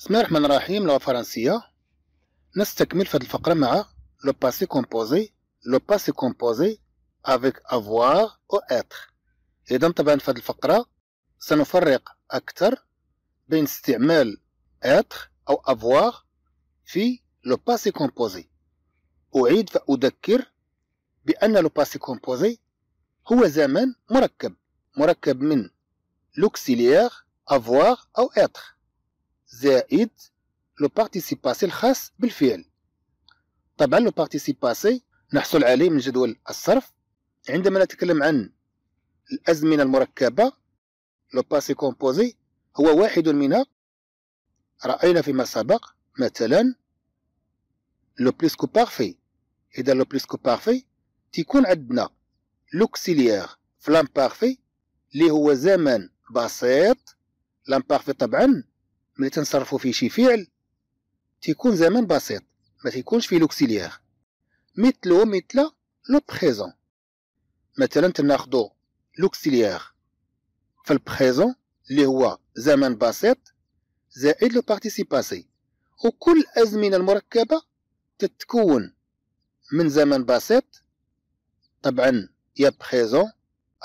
بسم الله الرحمن الرحيم. لغة فرنسية. نستكمل في هذه الفقرة مع le passé composé. le passé composé avec avoir ou être. إذا طبعا في هذه الفقرة سنفرق أكثر بين استعمال être أو avoir في le passé composé. أعيد فأذكر بأن le passé composé هو زمان مركب من l'auxiliaire avoir أو être زائد لو بارتيسيب باسي الخاص بالفعل. طبعا لو بارتيسيب باسي نحصل عليه من جدول الصرف. عندما نتكلم عن الأزمنة المركبة لو باسي كومبوزي هو واحد منها. رأينا فيما سبق مثلا لو بليسكو بارفي. إذا لو بليسكو بارفي تيكون عندنا لوكسيليير فلام بارفي اللي هو زمن بسيط. لام بارفي طبعا ملي تنصرفو فيه شي فعل تيكون زمن بسيط، ما تيكونش فيه لوكسيليير، مثلو مثل لو بريزون. مثلا تناخدو لوكسيليير في البريزون اللي هو زمن بسيط زائد لو بارتيسيب باسي. وكل الازمنه المركبه تتكون من زمن بسيط طبعا يا بريزون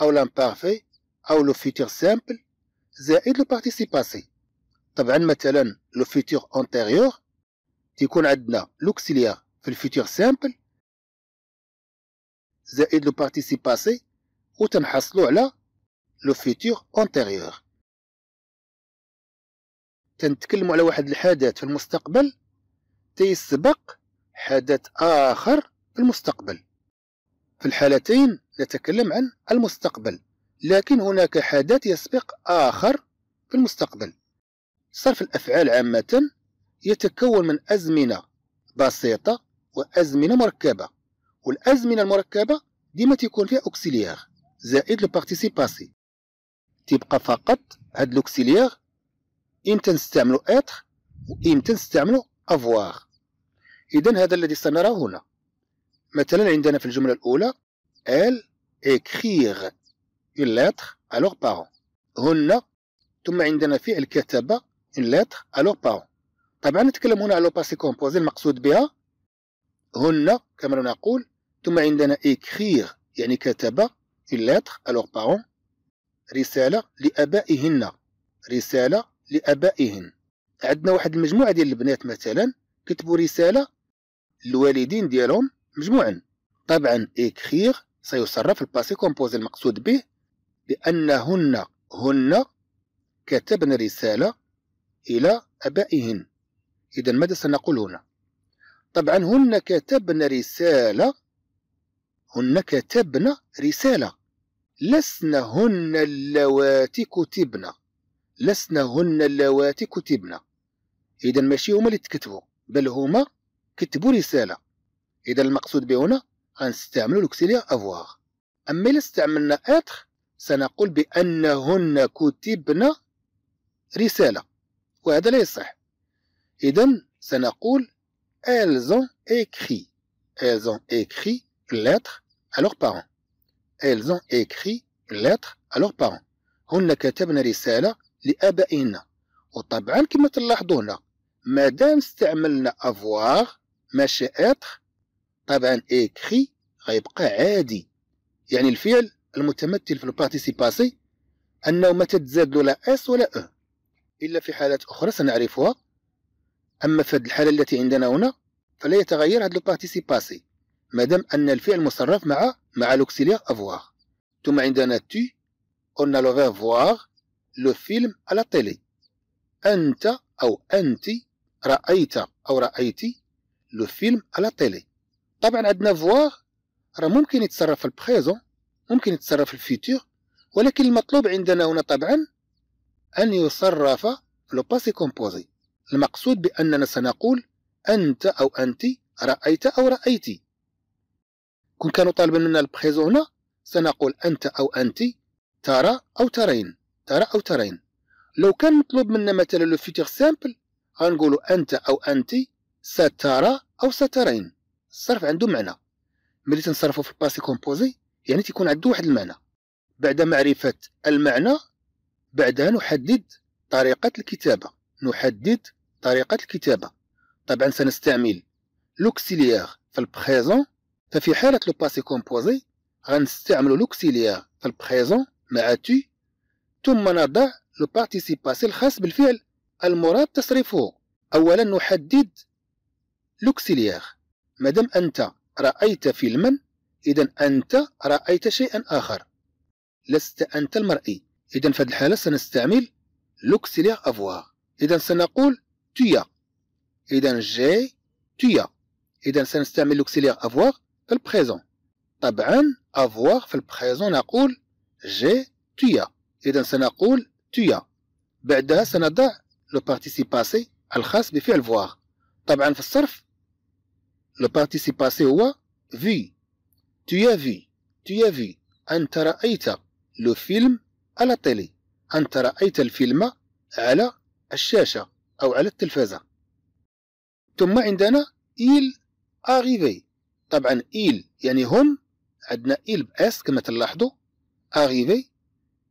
او لامبارفي او لو فيتور سامبل زائد لو بارتيسيب باسي. طبعا مثلا لو فيتور انتيريور تيكون عندنا لوكسيليير في الفيتور سامبل زائد لو بارتيسيب باسي وتنحصلو على لو فيتور انتيريور. تنتكلمو على واحد الحدث في المستقبل تيسبق حدث آخر في المستقبل. في الحالتين نتكلم عن المستقبل، لكن هناك حدث يسبق آخر في المستقبل. صرف الأفعال عامة يتكون من أزمنة بسيطة وأزمنة مركبة، والأزمنة المركبة ديما تيكون فيها أوكسيليير زائد لو بارتيسيب باسي. تيبقى فقط هاد لوكسيليير إمتى نستعملو إتر وإمتى نستعملو أفواغ. إذن هذا الذي سنراه هنا. مثلا عندنا في الجملة الأولى ال écrire une lettre à leurs parents. هنا ثم عندنا فعل كتب une lettre à leurs parents. طبعا نتكلم هنا على لو باسي كومبوزي المقصود بها هنا كما نقول. ثم عندنا écrire يعني كتب une lettre à leurs parents رسالة لآبائهن. رسالة لآبائهن. عندنا واحد المجموعة ديال البنات مثلا كتبوا رسالة للوالدين ديالهم مجموعا. طبعا écrire سيصرف الباسي كومبوزي المقصود به لأنهن هن كتبن رسالة إلى أبائهن. إذا ماذا سنقول هنا؟ طبعا هن كتبن رسالة. هن كتبن رسالة. لسن هن اللواتي كتبن. لسن هن اللواتي كتبن. إذا ماشي هما اللي تكتبوا بل هما كتبوا رسالة. إذا المقصود به هنا غنستعملو لوكسيليير أفواغ. أما إلا استعملنا إتر سنقول بأنهن كتبن رسالة، وهذا لا يصح. إذا سنقول elles ont écrit. elles ont écrit une lettre à leurs parents. elles ont écrit une lettre à leurs parents. هن كتبن رسالة لآبائهن. وطبعا كما تلاحظوا هنا مادام استعملنا avoir ماشي être طبعا écrit غيبقى عادي، يعني الفعل المتمثل في لو بارتيسيب باسي أنه ما تتزاد له لا اس ولا أه، إلا في حالات أخرى سنعرفها. أما في هذه الحالة التي عندنا هنا فلا يتغير هذا لو بارتيسيب باسي مادام أن الفعل مصرف مع لوكسيليير أفواغ. ثم عندنا تي قلنا لو غير فواغ لو فيلم على تيلي. أنت أو أنت رأيت أو رأيتي لو فيلم على تيلي. طبعا عندنا فواغ راه ممكن يتصرف في البريزون ممكن يتصرف في الفيتور، ولكن المطلوب عندنا هنا طبعا أن يصرف لو باسي كومبوزي. المقصود بأننا سنقول أنت أو أنت رأيت أو رأيتي. كون كانوا طالبين منا البريزون هنا سنقول أنت أو أنت ترى أو ترين. ترى أو ترين. لو كان مطلوب منا مثلا لو فيتور سامبل غنقولوا أنت أو أنت سترى أو سترين. الصرف عنده معنى. ملي تنصرفو في الباسي كومبوزي يعني تيكون عندو واحد المعنى. بعد معرفة المعنى بعدها نحدد طريقة الكتابة. نحدد طريقة الكتابة. طبعا سنستعمل لوكسيليير في البريزون، ففي حالة لو باسي كومبوزي غنستعمل لوكسيليير في البريزون مع تي، ثم نضع لو بارتيسيب باسي الخاص بالفعل المراد تصريفه. أولا نحدد لوكسيليير، مادام أنت رأيت فيلما إذا أنت رأيت شيئا آخر، لست أنت المرئي، إذا في هذه الحالة سنستعمل لوكسيليير أفوار. إذا سنقول تيا، إذا جي تيا، إذا سنستعمل لوكسيليير أفوار في البريزون. طبعا أفوار في البريزون نقول جي تيا، إذا سنقول تيا، بعدها سنضع لو بارتيسيب باسي الخاص بفعل فوار. طبعا في الصرف لو بارتيسيب باسي هو في، تيا في، تيا في، أنت رأيت لو فيلم على تيلي، أنت رأيت الفيلم على الشاشة أو على التلفازة. ثم عندنا إيل أغيفي، طبعا إيل يعني هم، عندنا إيل بأس كما تلاحظوا، أغيفي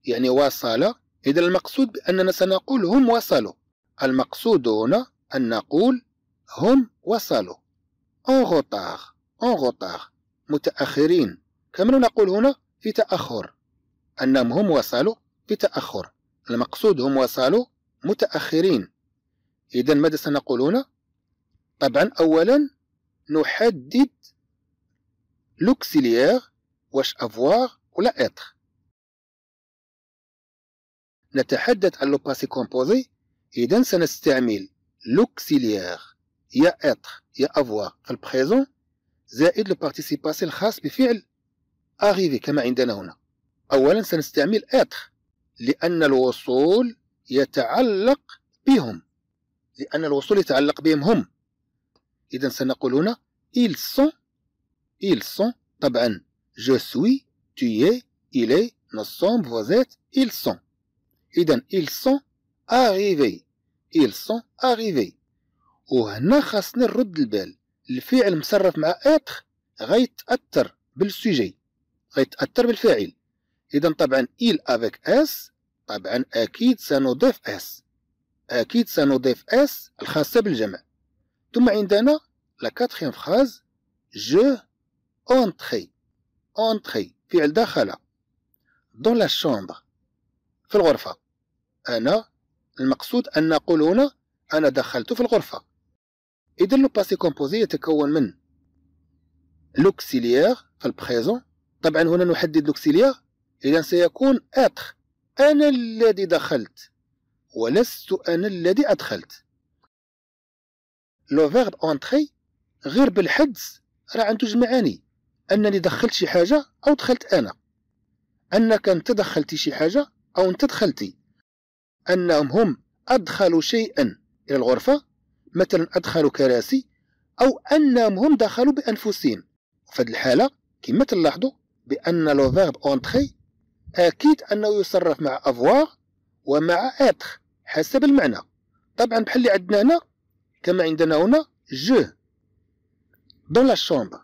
يعني وصل، إذا المقصود بأننا سنقول هم وصلوا، المقصود هنا أن نقول هم وصلوا، en retard، en retard، متأخرين، كما نقول هنا في تأخر، أنهم هم وصلوا في تأخر، المقصود هم وصلوا متأخرين. إذا ماذا سنقول هنا؟ طبعا أولا نحدد لوكسيليير واش أفوار ولا إتر. نتحدث عن لو باسي كومبوزي، إذا سنستعمل لوكسيليير يا إتر يا أفوار في البريزون زائد لو بارتيسيب باسي الخاص بفعل أغيفي كما عندنا هنا. أولا سنستعمل إتر لأن الوصول يتعلق بهم، لأن الوصول يتعلق بهم هم، إذا سنقول هنا ils sont، ils sont، طبعا je suis، tu es، il est، nous sommes، vous êtes، ils sont. إذا ils sont arrivés، ils sont arrivés. وهنا خاصنا نرد البال، الفعل مصرف مع être غيتأثر بالسوجي، غيتأثر بالفاعل. إذا طبعا il avec s، طبعا أكيد سنضيف s، أكيد سنضيف s الخاصة بالجمع. ثم عندنا لا كاتخيم فخاز جو أونتخي، أونتخي فعل دخل، دون لا شومبر في الغرفة، أنا المقصود أن نقول هنا أنا دخلت في الغرفة. إذا لو باسي كومبوزي يتكون من لوكسيليير في البريزون، طبعا هنا نحدد لوكسيليير، إذا سيكون إتر أنا الذي دخلت ولست أنا الذي أدخلت. لو فيرب أونتخي غير بالحدس راه عنده جوج معاني، أنني دخلت شي حاجة أو دخلت أنا، أنك أنت دخلتي شي حاجة أو أنت دخلتي، أنهم هم أدخلوا شيئا إلى الغرفة، مثلا أدخلوا كراسي، أو أنهم هم دخلوا بأنفسهم. في هذه الحالة كما تلاحظوا بأن لو فيرب أونتخي أكيد أنه يصرف مع أفوار ومع إتر حسب المعنى. طبعا بحال اللي عندنا هنا كما عندنا هنا جو دون لا شومبر،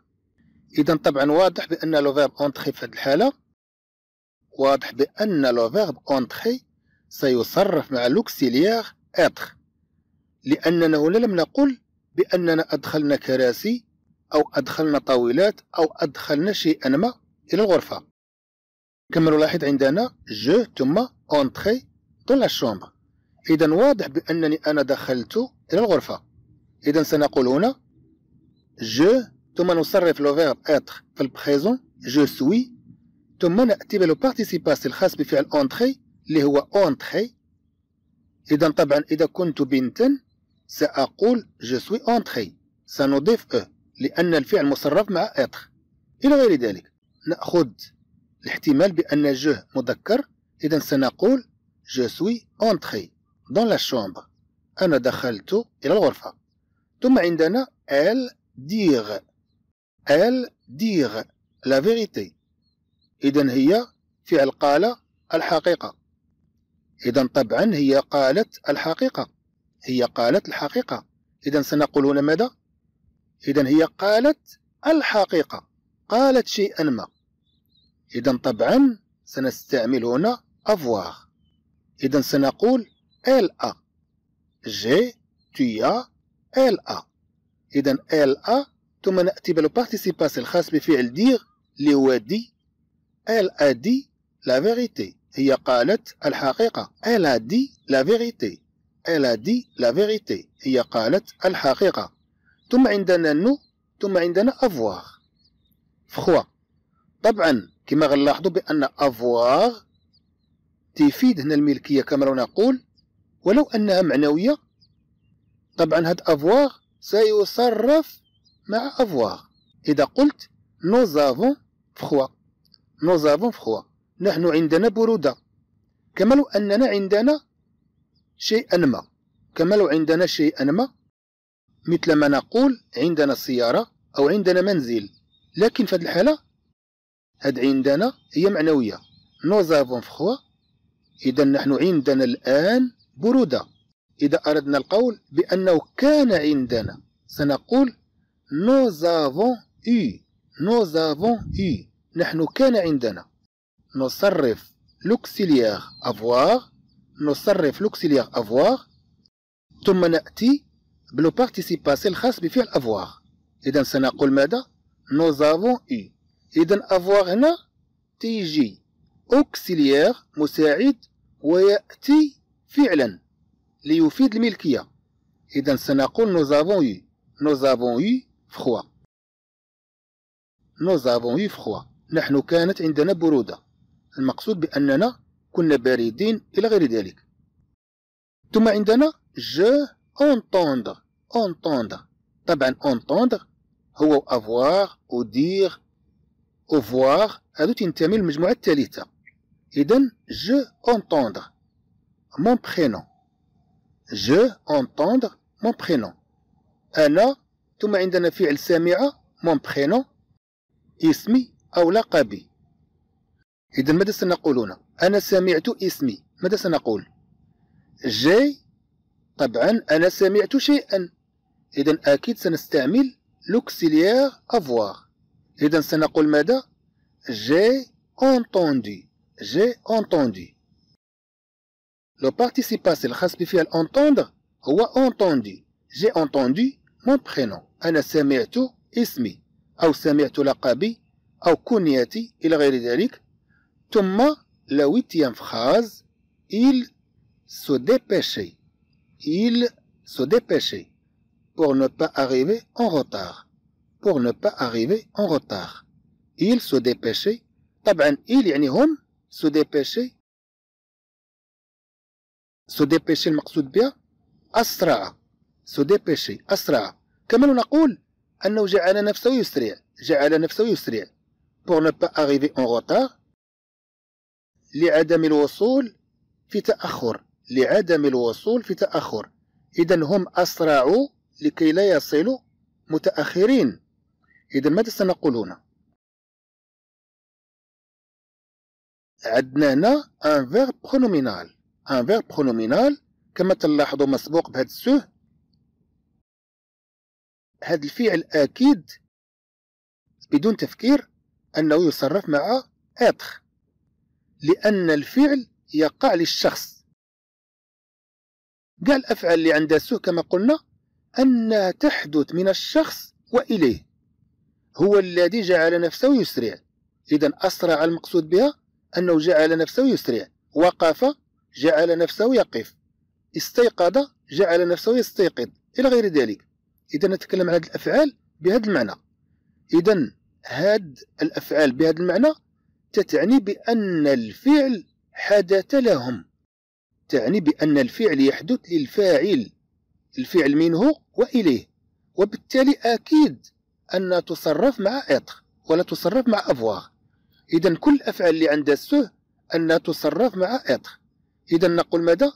إذا طبعا واضح بأن لو فيرب أونتخي في هذه الحالة، واضح بأن لو فيرب أونتخي سيصرف مع لوكسيليير إتر، لأننا هنا لم نقل بأننا أدخلنا كراسي أو أدخلنا طاولات أو أدخلنا شيئا ما إلى الغرفة. كما نلاحظ عندنا جو ثم أونتخي دون لا شومبر، إذا واضح بأنني أنا دخلت إلى الغرفة. إذا سنقول هنا جو، ثم نصرف لو فيرب إتر في البريزون جو سوي، ثم نأتي بلو بارتيسيب باسي الخاص بفعل أونتخي اللي هو أونتخي. إذا طبعا إذا كنت بنتا سأقول جو سوي أونتخي، سنضيف أو لأن الفعل مصرف مع إتر إلى غير ذلك. نأخذ الاحتمال بأن جو مذكر، إذا سنقول جو سوي أونتخي دون لا شومبر، أنا دخلت إلى الغرفة. ثم عندنا إل ديغ، إل ديغ لا فيغيتي، إذا هي فعل قال الحقيقة، إذا طبعا هي قالت الحقيقة، هي قالت الحقيقة، إذا سنقول هنا ماذا؟ إذا هي قالت الحقيقة، قالت شيئا ما، إذا طبعا سنستعمل هنا أفوار، إذا سنقول إل أ جي tu as LA. إذا LA ثم نأتي بالبارتيسيباس الخاص بفعل دير اللي هو دي. Elle a dit la vérité. هي قالت الحقيقة. Elle a dit la vérité. Elle a dit la vérité. هي قالت الحقيقة. ثم عندنا نو، ثم عندنا avoir. فخوة. طبعا كما غنلاحظوا بأن avoir تفيد هنا الملكية كما لو نقول ولو أنها معنوية. طبعا هاد avoir سيصرف مع avoir. إذا قلت nous avons فخوة. Nous avons froid. نحن عندنا برودة. كما لو أننا عندنا شيئا ما. كما لو عندنا شيئا ما. مثل ما نقول عندنا سيارة أو عندنا منزل. لكن في هذه الحالة هاد عندنا هي معنوية. Nous avons froid. إذا نحن عندنا الآن برودة. إذا أردنا القول بأنه كان عندنا سنقول Nous avons eu. Nous avons eu. نحن كان عندنا. نصرف لوكسيليير افواغ. نصرف لوكسيليير افواغ ثم نأتي بلو بارتيسيباسي الخاص بفعل افواغ. إذا سنقول ماذا؟ نوز افون اي. إذا افواغ هنا تيجي اوكسيليير مساعد ويأتي فعلا ليفيد الملكية. إذا سنقول نوز افون اي. نوز افون اي فخوا. نوز افون اي فخوا. نحن كانت عندنا برودة. المقصود بأننا كنا باردين إلى غير ذلك. ثم عندنا je entendre. entendre. طبعا entendre هو avoir و dire و voir هذو تنتمي للمجموعة الثالثة. إذن je entendre mon prénom. je entendre mon prénom. أنا ثم عندنا فعل سامعة mon prénom اسمي أو لقبي. إذا ماذا سنقولون؟ أنا سمعت اسمي. ماذا سنقول؟ جي. طبعا أنا سمعت شيئا. إذا أكيد سنستعمل لوكسيليير أفواغ. إذا سنقول ماذا؟ جي أونتوندي. جي أونتوندي. لو بارتيسيباسي الخاص بفعل أونتوندر هو أونتوندي. جي أونتوندي مون بخينون. أنا سمعت اسمي أو سمعت لقبي أو كنيتي إلى غير ذلك. ثم لويتيام فخاز il se dépêchait. il se dépêchait pour ne pas arriver en retard. pour ne pas arriver en retard. il se dépêchait. طبعا il يعني هم. se dépêchait se dépêchait المقصود بها أسرع. se dépêchait أسرع. كما نقول أنه جعل نفسه يسرع. جعل نفسه يسرع pour ne pas arriver en retard. لعدم الوصول في تأخر. لعدم الوصول في تأخر. إذا هم أسرعوا لكي لا يصلوا متأخرين. إذا ماذا سنقول هنا؟ عندنا هنا un verbe pronominal. un verbe pronominal كما تلاحظوا مسبوق بهذا السه. هذا الفعل أكيد بدون تفكير أنه يصرف مع être لأن الفعل يقع للشخص. قال الأفعال اللي عندها سه كما قلنا أنها تحدث من الشخص وإليه. هو الذي جعل نفسه يسرع. إذا أسرع المقصود بها أنه جعل نفسه يسرع. وقف جعل نفسه يقف. استيقظ جعل نفسه يستيقظ إلى غير ذلك. إذا نتكلم عن هذه الأفعال بهذا المعنى. إذا هاد الأفعال بهذا المعنى تتعني بأن الفعل حدث لهم. تعني بأن الفعل يحدث للفاعل. الفعل منه وإليه. وبالتالي أكيد أن تصرف مع être ولا تصرف مع avoir. إذا كل الأفعال اللي عندها سه أنها تصرف مع être. إذا نقول ماذا؟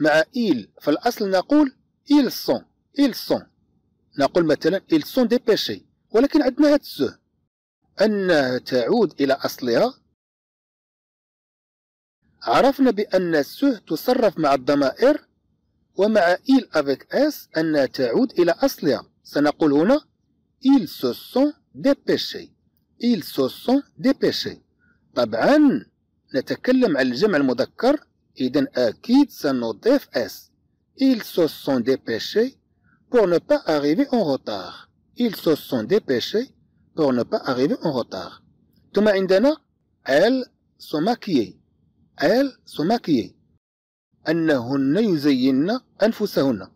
مع il. فالأصل نقول ils sont. ils sont. نقول مثلا ils sont dépêchés. ولكن عندنا هاد السه أنها تعود إلى أصلها. عرفنا بأن السه تصرف مع الضمائر ومع il avec s أنها تعود إلى أصلها. سنقول هنا ils se sont dépêchés. ils se sont dépêchés. طبعا نتكلم عن الجمع المذكر إذن أكيد سنضيف S. Ils se sont dépêchés pour ne pas arriver en retard. Ils se sont dépêchés pour ne pas arriver en retard. ثم عندنا elles se maquillent. Elles se maquillent. أنهن يزينن أنفسهن.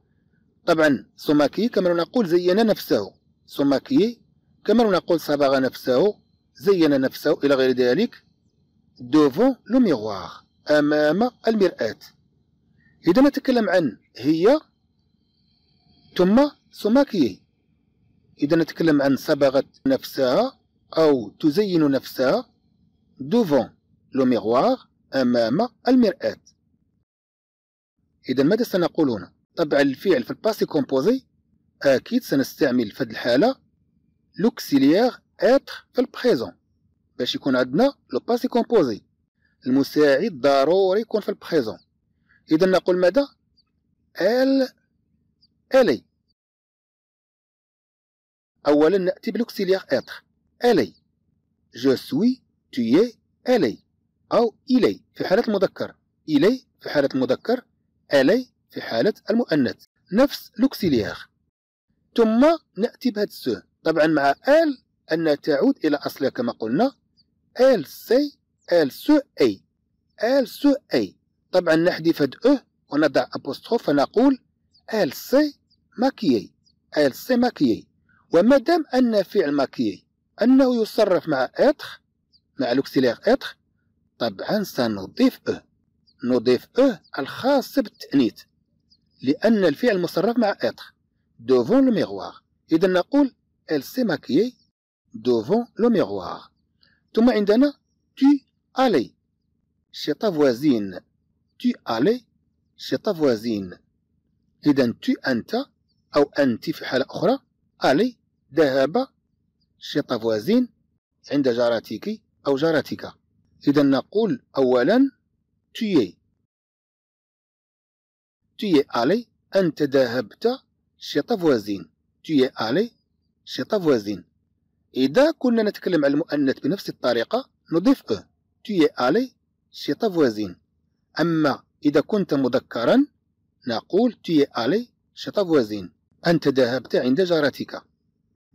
طبعا se maquiller كما نقول زين نفسه. se maquiller كما نقول صبغ نفسه، زين نفسه إلى غير ذلك. devant le miroir. أمام المرآة. إذا نتكلم عن هي ثم se maquiller. إذا نتكلم عن صبغت نفسها أو تزين نفسها devant le miroir أمام المرآة. إذا ماذا سنقول هنا؟ طبعا الفعل في الباسي كومبوزي أكيد سنستعمل في هذه الحالة لوكسيليير إتر في البخيزون باش يكون عندنا لو باسي كومبوزي المساعد ضروري يكون في البخيزون. إذا نقول ماذا؟ ال ألي. أولا نأتي بلوكسيليير إتر ألي. جو سوي تي ألي أو إلي في حالة المذكر، إلي في حالة المذكر، ألي في حالة المؤنث، نفس لوكسيليير. ثم نأتي بهاد سو، طبعا مع آل أنها تعود إلى أصلها كما قلنا، آل سي، آل سو أي، آل سو أي. طبعا نحذف هاد أو ونضع أبوستروف فنقول آل سي ماكيي، آل سي ماكيي. ومادام أن فعل ماكيي أنه يصرف مع إتر، مع لوكسيليير إتر، طبعا سنضيف أو. نضيف أو الخاص بالتأنيث لأن الفعل مصرف مع إتر devant le miroir. إذا نقول elle s'est maquillée devant le miroir. ثم عندنا tu allais chez ta voisine. tu allais chez ta voisine. إذا tu أنت أو أنت في حالة أخرى، allais ذهب، chez ta voisine عند جارتك أو جارتك. إذا نقول أولا tu es allé أنت ذهبت chez ta voisine. tu es allé chez ta voisine. إذا كنا نتكلم عن المؤنث بنفس الطريقة نضيف أو. tu es allé chez ta voisine. أما إذا كنت مذكرا نقول tu es allé chez ta voisine أنت ذهبت عند جارتك.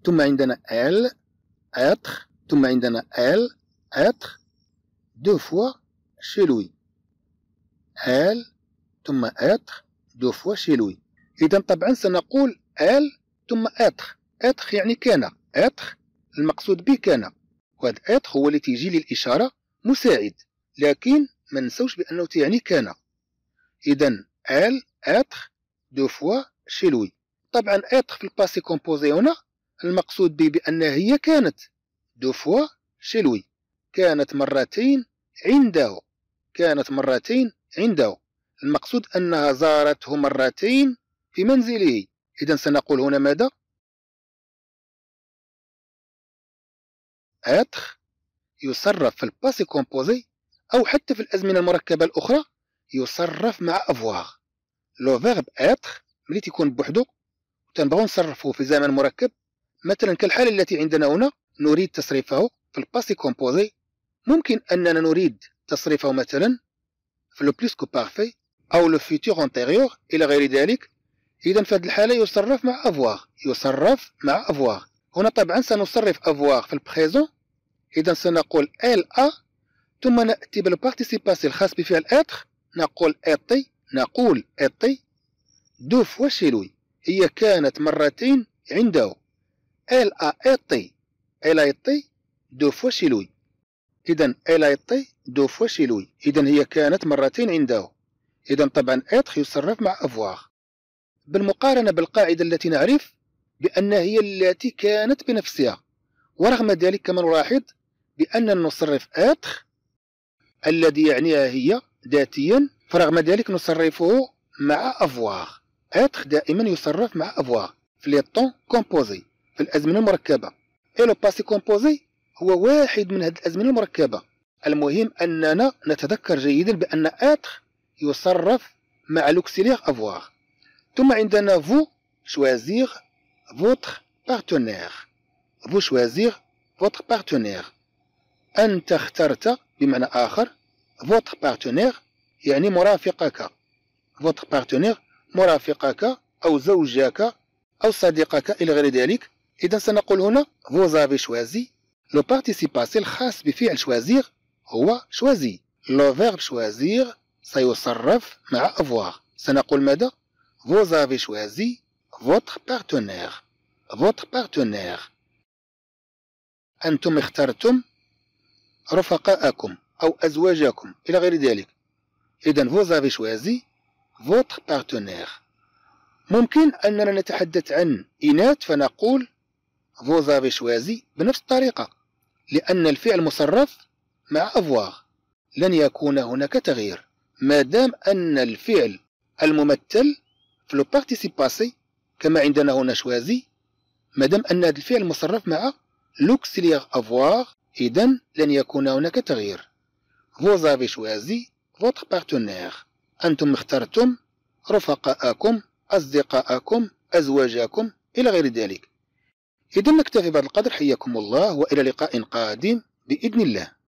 ثم عندنا elle être، ثم عندنا elle être deux fois chez lui. elle ثم être deux fois chez lui. إذا طبعا سنقول elle ثم être. être يعني كان، être المقصود به كان، وهذا être هو اللي تيجي للإشارة مساعد، لكن ما ننسوش بأنه تيعني كان. إذا elle être deux fois chez lui. طبعا être في الباسي كومبوزي هنا المقصود به بأنها هي كانت، deux fois chez lui كانت مرتين عنده، كانت مرتين عنده، المقصود أنها زارته مرتين في منزله. إذا سنقول هنا ماذا؟ être يصرف في الباسي كومبوزي أو حتى في الأزمنة المركبة الأخرى يصرف مع avoir. لو فيرب être ملي تيكون بوحدو وتنبغيو نصرفه في زمن مركب، مثلا كالحالة التي عندنا هنا نريد تصريفه في الباسي كومبوزي، ممكن أننا نريد تصريفه مثلا في لو بلوس كو بارفي أو لو فيتور أنتيريور إلى غير ذلك. إذا في هذه الحالة يصرف مع أفواغ، يصرف مع أفواغ. هنا طبعا سنصرف أفواغ في البخيزون. إذا سنقول ال أ، ثم نأتي بالبارتيسيباسي الخاص بفعل إتر، نقول إتي، نقول إتي دو فوا شي لوي، هي كانت مرتين عنده، ال أ إتي، ال إتي دو فوا شي لوي. إذا elle a été deux fois chez lui. إذا هي كانت مرتين عنده. إذا طبعا être يصرف مع avoir. بالمقارنة بالقاعدة التي نعرف بأنها هي التي كانت بنفسها، ورغم ذلك كما نلاحظ بأننا نصرف être الذي يعنيها هي ذاتيا، فرغم ذلك نصرفه مع avoir. être دائما يصرف مع avoir في لي طون كومبوزي في الأزمنة المركبة. إي لو باسي كومبوزي هو واحد من هذه الأزمنة المركبة. المهم أننا نتذكر جيدا بأن إتر يصرف مع لوكسيليير أفواغ. ثم عندنا فو شوازيغ فوتر بارتنير. فو شوازيغ فوتر بارتنير. أنت اخترت بمعنى آخر، فوتر بارتنير يعني مرافقك، votre partenaire، مرافقك أو زوجك أو صديقك إلى غير ذلك. إذا سنقول هنا vous avez choisi. لو بارتيسيباسي الخاص بفعل choisir هو choisi. لو verbe choisir سيصرف مع avoir. سنقول ماذا؟ vous avez choisi votre partenaire. votre partenaire. أنتم اخترتم رفقاءكم أو أزواجكم إلى غير ذلك. إذن vous avez choisi votre partenaire. ممكن أننا نتحدث عن إناث فنقول vous avez choisi بنفس الطريقة، لأن الفعل مصرف مع avoir، لن يكون هناك تغيير ما دام أن الفعل الممثل في لو بارتيسيباسي كما عندنا هنا شوازي، ما دام أن هذا الفعل مصرف مع لوكسيليغ افواغ، إذن لن يكون هناك تغيير. vous avez choisi votre partenaire. أنتم اخترتم رفقاءكم، أصدقاءكم، أزواجكم إلى غير ذلك. إذن نكتفي بهذا القدر، حياكم الله وإلى لقاء قادم بإذن الله.